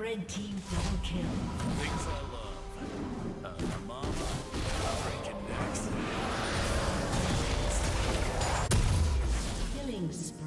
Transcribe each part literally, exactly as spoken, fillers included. Red team double kill. Things I love. Uh, mama, freaking next. Killing spree.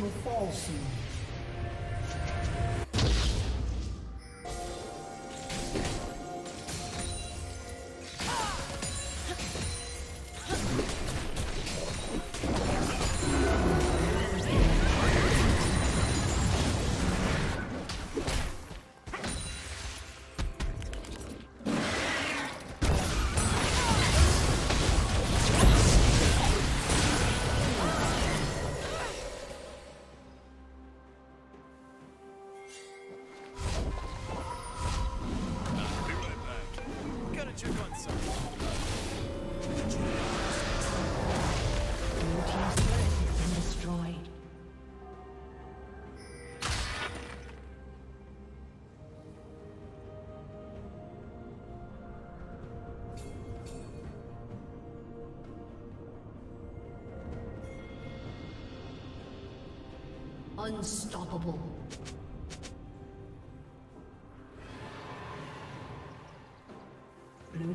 Will fall soon. Unstoppable. Blue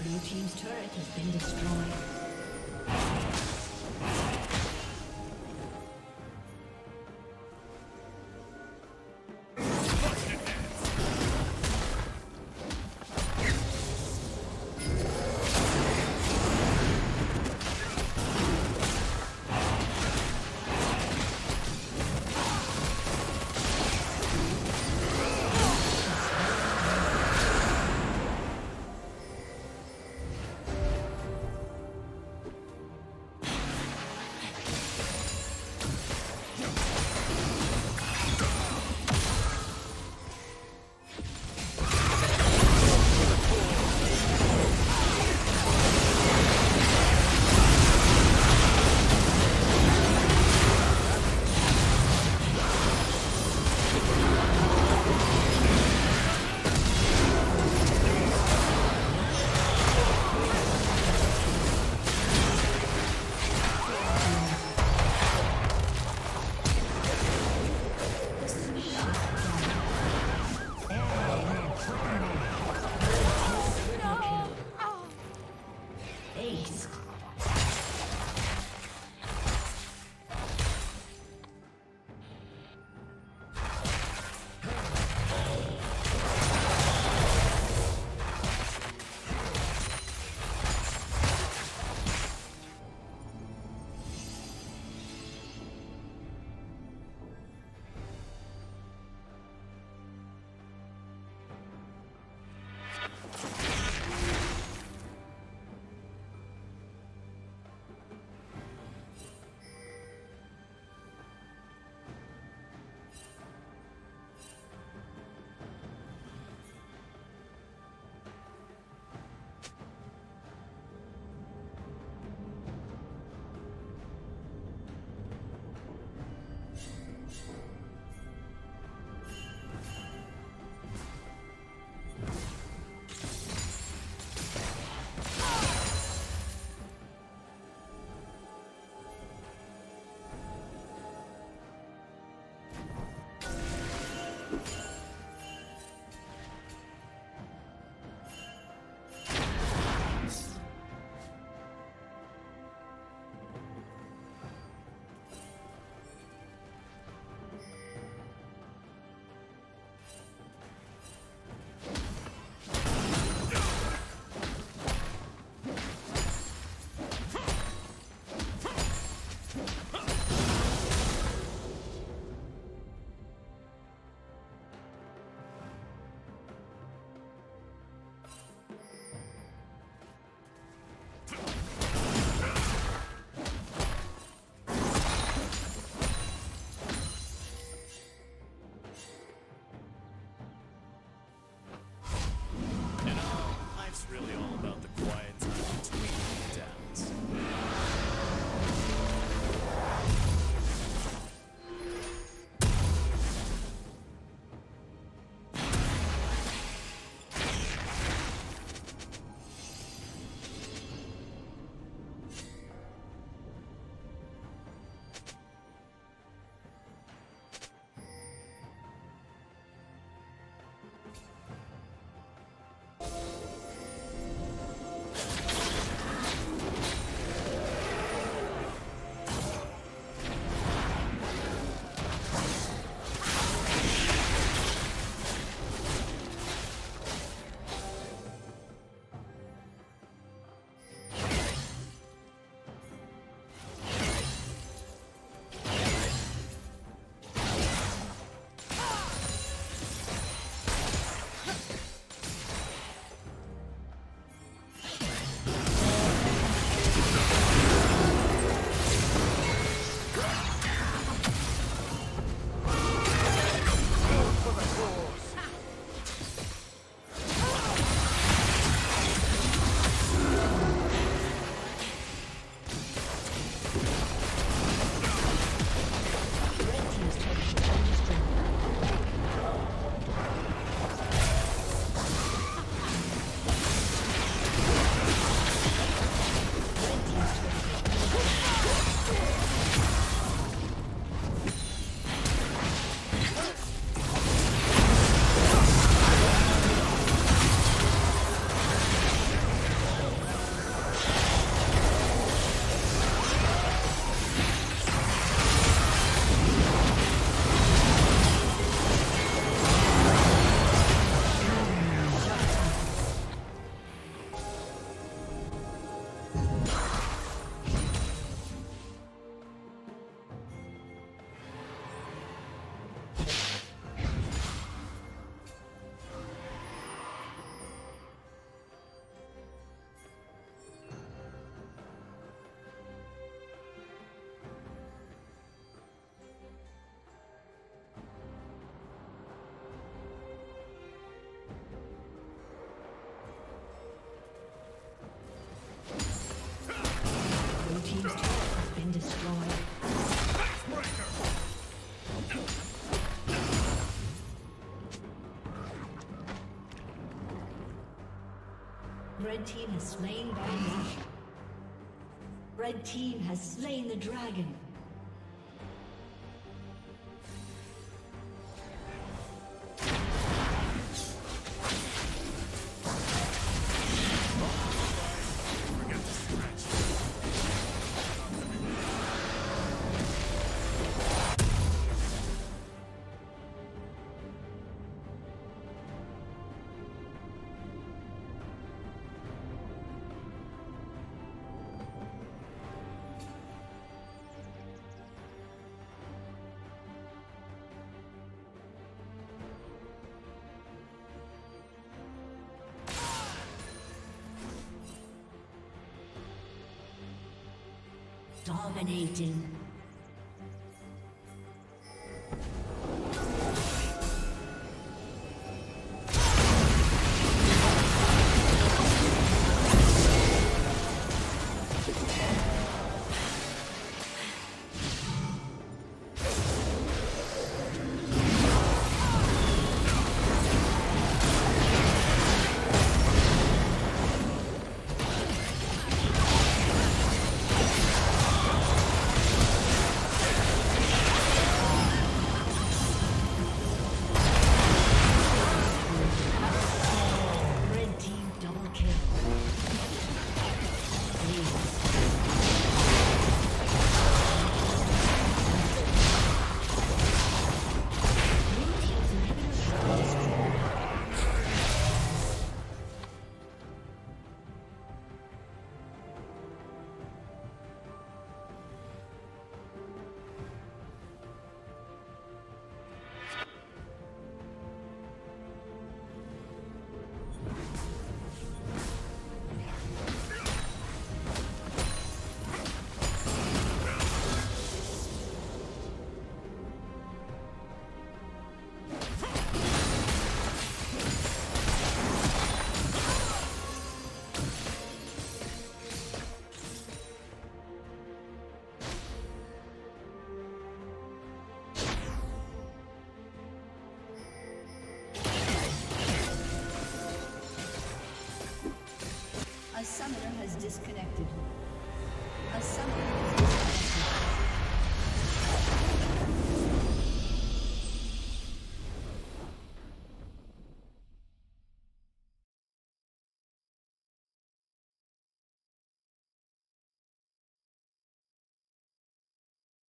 Blue team's turret has been destroyed. Watch your hands. Red team has slain Baron. Red team has slain the dragon. Dominating. Disconnected. A summoner